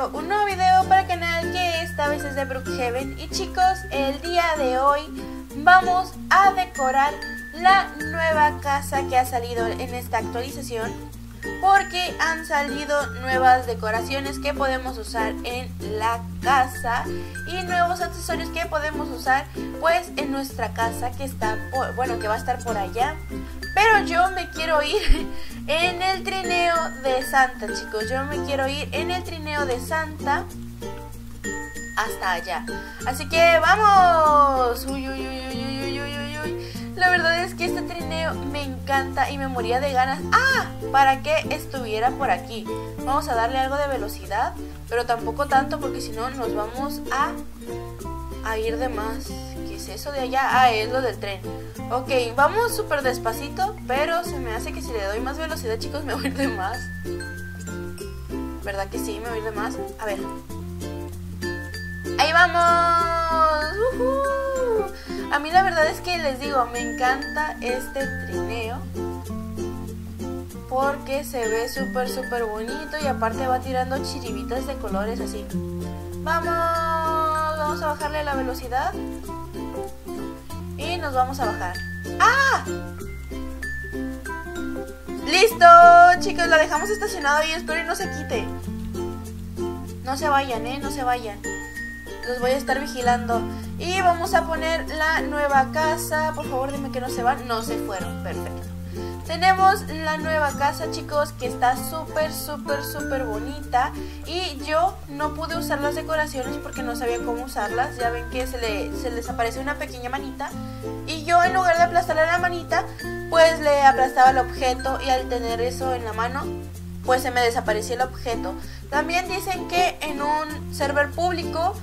traigo un nuevo video para el canal que esta vez es de Brookhaven. Y chicos, el día de hoy vamos a decorar la nueva casa que ha salido en esta actualización, porque han salido nuevas decoraciones que podemos usar en la casa y nuevos accesorios que podemos usar pues en nuestra casa que está que va a estar por allá. Pero yo me quiero ir en el trineo de Santa, chicos. Yo me quiero ir en el trineo de Santa hasta allá. Así que vamos. Uy, uy, uy, uy, uy, uy, uy. La verdad es que este trineo me encanta y me moría de ganas. ¡Ah! Para que estuviera por aquí. Vamos a darle algo de velocidad, pero tampoco tanto porque si no nos vamos a ir de más. ¿Qué es eso de allá? Ah, es lo del tren. Ok, vamos súper despacito, pero se me hace que si le doy más velocidad, chicos, me voy a ir de más. ¿Verdad que sí? Me voy a ir de más. A ver. ¡Ahí vamos! A mí la verdad es que les digo, me encanta este trineo porque se ve súper súper bonito y aparte va tirando chiribitas de colores así. ¡Vamos! Vamos a bajarle la velocidad y nos vamos a bajar. ¡Ah! ¡Listo! Chicos, la dejamos estacionada y espero que no se quite. No se vayan, no se vayan. Los voy a estar vigilando. Y vamos a poner la nueva casa. Por favor, dime que no se van. No se fueron, perfecto. Tenemos la nueva casa, chicos, que está súper, súper, súper bonita. Y yo no pude usar las decoraciones porque no sabía cómo usarlas. Ya ven que se les aparece una pequeña manita. Y yo, en lugar de aplastarle la manita, pues le aplastaba el objeto. Y al tener eso en la mano, pues se me desapareció el objeto. También dicen que en un server público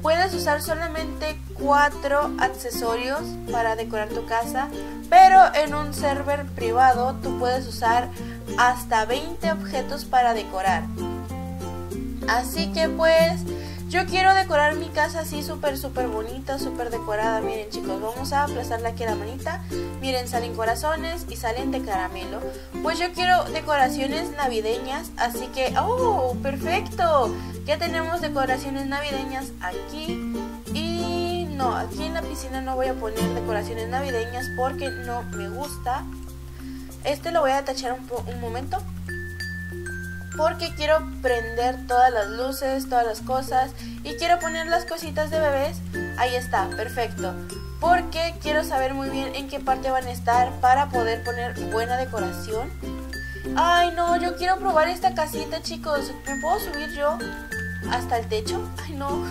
puedes usar solamente 4 accesorios para decorar tu casa, pero en un server privado tú puedes usar hasta 20 objetos para decorar. Así que pues yo quiero decorar mi casa así súper súper bonita, súper decorada. Miren, chicos, vamos a aplastarle aquí la manita. Miren, salen corazones y salen de caramelo. Pues yo quiero decoraciones navideñas, así que ¡oh, perfecto! Ya tenemos decoraciones navideñas aquí. Y no, aquí en la piscina no voy a poner decoraciones navideñas porque no me gusta. Este lo voy a tachar un momento porque quiero prender todas las luces, todas las cosas. Y quiero poner las cositas de bebés. Ahí está, perfecto. Porque quiero saber muy bien en qué parte van a estar para poder poner buena decoración. Ay no, yo quiero probar esta casita, chicos. ¿Me puedo subir yo hasta el techo? Ay no,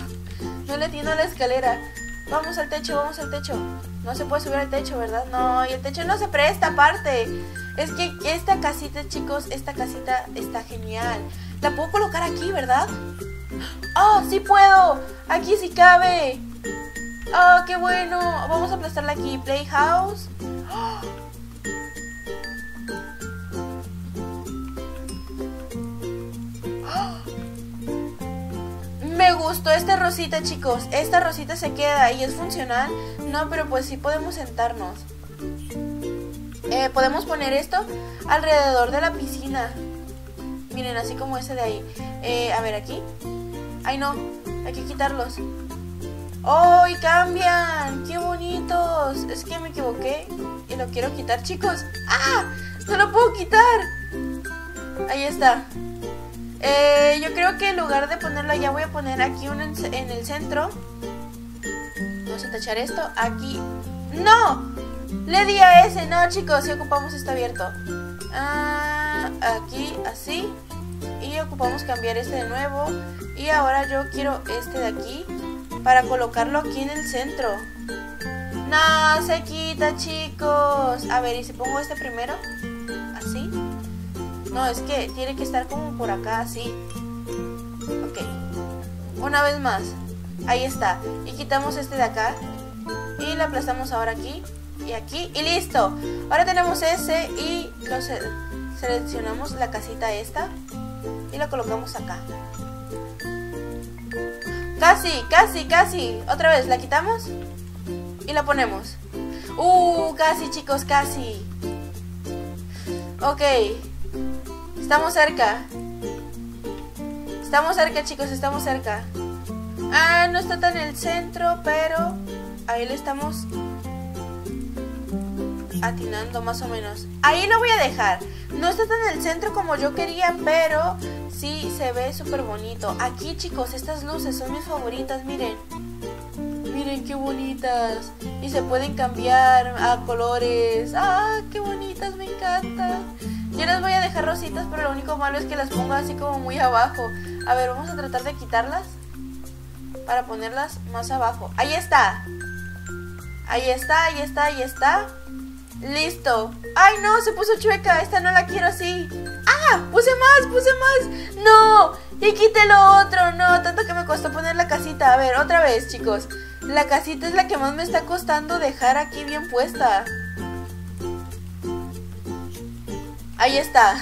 no le atiendo a la escalera. Vamos al techo, vamos al techo. No se puede subir al techo, ¿verdad? No, y el techo no se presta aparte. Es que esta casita, chicos, esta casita está genial. La puedo colocar aquí, ¿verdad? ¡Oh, sí puedo! Aquí sí cabe. ¡Oh, qué bueno! Vamos a aplastarla aquí. Playhouse. ¡Oh! Me gustó esta rosita, chicos. Esta rosita se queda y es funcional. No, pero pues sí podemos sentarnos. Podemos poner esto alrededor de la piscina. Miren, así como ese de ahí. A ver, aquí. Ay, no. Hay que quitarlos. ¡Oh, y cambian! ¡Qué bonitos! Es que me equivoqué y lo quiero quitar, chicos. ¡Ah! ¡No lo puedo quitar! Ahí está. Yo creo que en lugar de ponerlo allá voy a poner aquí uno en el centro. Vamos a tachar esto. Aquí. ¡No! Le di a ese. No, chicos, si ocupamos está abierto. Ah, aquí, así. Y ocupamos cambiar este de nuevo. Y ahora yo quiero este de aquí para colocarlo aquí en el centro. No, se quita, chicos. A ver, ¿y si pongo este primero? Así. No, es que tiene que estar como por acá, así. Ok. Una vez más. Ahí está. Y quitamos este de acá. Y la aplastamos ahora aquí. Y aquí. Y listo. Ahora tenemos ese. Y lo seleccionamos la casita esta. Y la colocamos acá. Casi, casi, casi. Otra vez. La quitamos. Y la ponemos. Casi, chicos, casi. Ok. Estamos cerca. Estamos cerca, chicos, estamos cerca. Ah, no está tan en el centro, pero ahí le estamos atinando más o menos. Ahí lo voy a dejar. No está tan en el centro como yo quería, pero sí se ve súper bonito. Aquí, chicos, estas luces son mis favoritas, miren. Miren qué bonitas. Y se pueden cambiar a colores. ¡Ah, qué bonitas! Me encantan. Yo les voy a dejar rositas, pero lo único malo es que las pongo así como muy abajo. A ver, vamos a tratar de quitarlas para ponerlas más abajo. ¡Ahí está! Ahí está, ahí está, ahí está. ¡Listo! ¡Ay, no! Se puso chueca. Esta no la quiero así. ¡Ah! ¡Puse más! ¡Puse más! ¡No! Y quité lo otro. No, tanto que me costó poner la casita. A ver, otra vez, chicos. La casita es la que más me está costando dejar aquí bien puesta. Ahí está.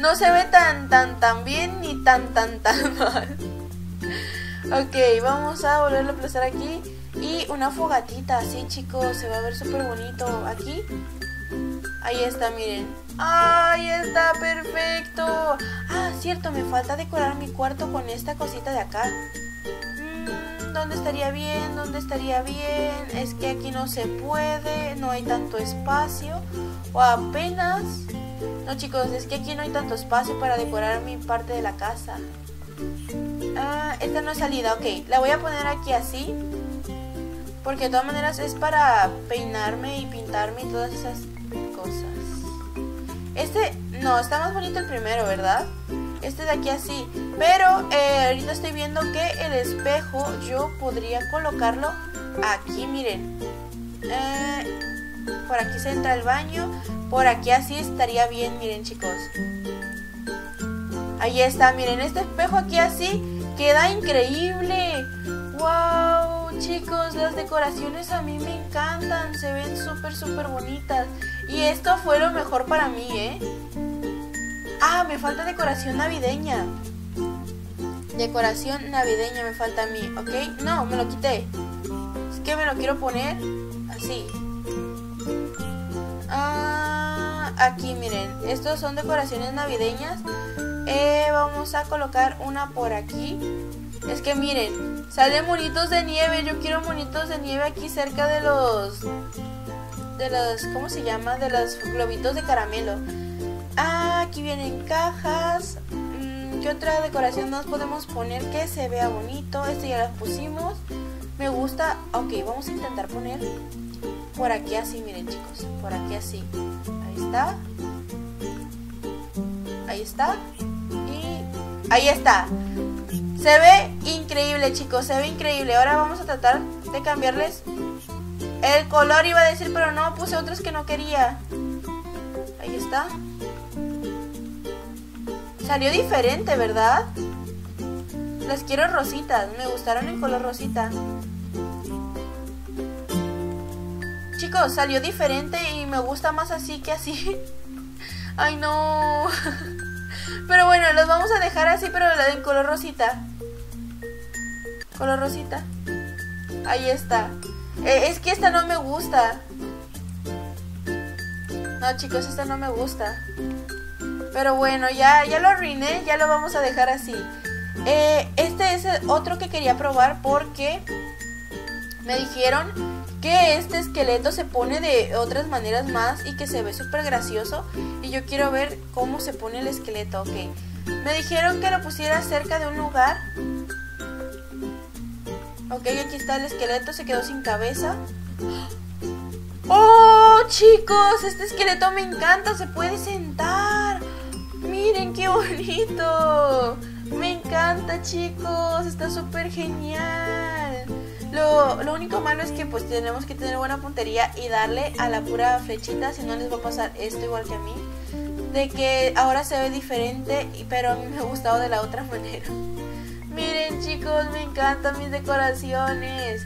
No se ve tan bien ni tan mal. Ok, vamos a volverlo a aplazar aquí. Y una fogatita, sí, chicos. Se va a ver súper bonito aquí. Ahí está, miren. ¡Ahí está! ¡Perfecto! Ah, cierto, me falta decorar mi cuarto con esta cosita de acá. ¿Dónde estaría bien? ¿Dónde estaría bien? Es que aquí no se puede. No hay tanto espacio. O apenas. No, chicos, es que aquí no hay tanto espacio para decorar mi parte de la casa. Ah, esta no es salida. Ok, la voy a poner aquí así. Porque de todas maneras es para peinarme y pintarme y todas esas cosas. Este, no, está más bonito el primero, ¿verdad? Este de aquí así. Pero ahorita estoy viendo que el espejo yo podría colocarlo aquí, miren. Por aquí se entra el baño. Por aquí así estaría bien, miren, chicos. Ahí está, miren, este espejo aquí así queda increíble. ¡Wow! Chicos, las decoraciones a mí me encantan. Se ven súper bonitas. Y esto fue lo mejor para mí, ¿eh? Ah, me falta decoración navideña. Decoración navideña me falta a mí, ¿ok? No, me lo quité. Es que me lo quiero poner así. Ah, aquí, miren. Estos son decoraciones navideñas. Vamos a colocar una por aquí. Es que miren, salen monitos de nieve. Yo quiero monitos de nieve aquí cerca de los... ¿cómo se llama? De los globitos de caramelo. Ah, aquí vienen cajas. ¿Qué otra decoración más podemos poner que se vea bonito? Este ya las pusimos. Me gusta. Ok, vamos a intentar poner por aquí así, miren, chicos. Por aquí así. Ahí está. Ahí está. Y... ahí está. Se ve increíble, chicos, se ve increíble. Ahora vamos a tratar de cambiarles el color, iba a decir, pero no, puse otros que no quería. Ahí está. Salió diferente, ¿verdad? Las quiero rositas, me gustaron en color rosita. Chicos, salió diferente y me gusta más así que así. Ay, no. Pero bueno, los vamos a dejar así, pero la de color rosita. Color rosita. Ahí está. Es que esta no me gusta. No, chicos, esta no me gusta. Pero bueno, ya lo arruiné, ya lo vamos a dejar así. Este es el otro que quería probar porque me dijeron que este esqueleto se pone de otras maneras más y que se ve súper gracioso. Y yo quiero ver cómo se pone el esqueleto, ok. Me dijeron que lo pusiera cerca de un lugar. Ok, aquí está el esqueleto, se quedó sin cabeza. ¡Oh, chicos! Este esqueleto me encanta, se puede sentar. ¡Miren qué bonito! Me encanta, chicos, está súper genial. Lo único malo es que pues tenemos que tener buena puntería y darle a la pura flechita, si no les va a pasar esto igual que a mí, de que ahora se ve diferente, pero a mí me ha gustado de la otra manera. Miren, chicos, me encantan mis decoraciones.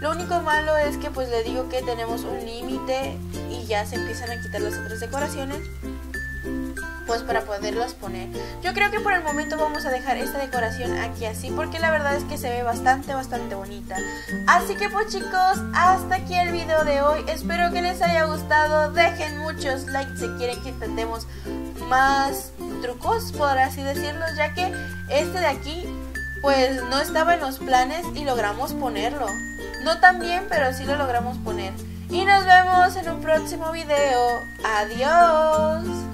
Lo único malo es que pues les digo que tenemos un límite y ya se empiezan a quitar las otras decoraciones, pues para poderlas poner. Yo creo que por el momento vamos a dejar esta decoración aquí así, porque la verdad es que se ve bastante bonita. Así que pues, chicos, hasta aquí el video de hoy. Espero que les haya gustado. Dejen muchos likes si quieren que intentemos más trucos, por así decirlo, ya que este de aquí pues no estaba en los planes y logramos ponerlo. No tan bien, pero sí lo logramos poner. Y nos vemos en un próximo video. ¡Adiós!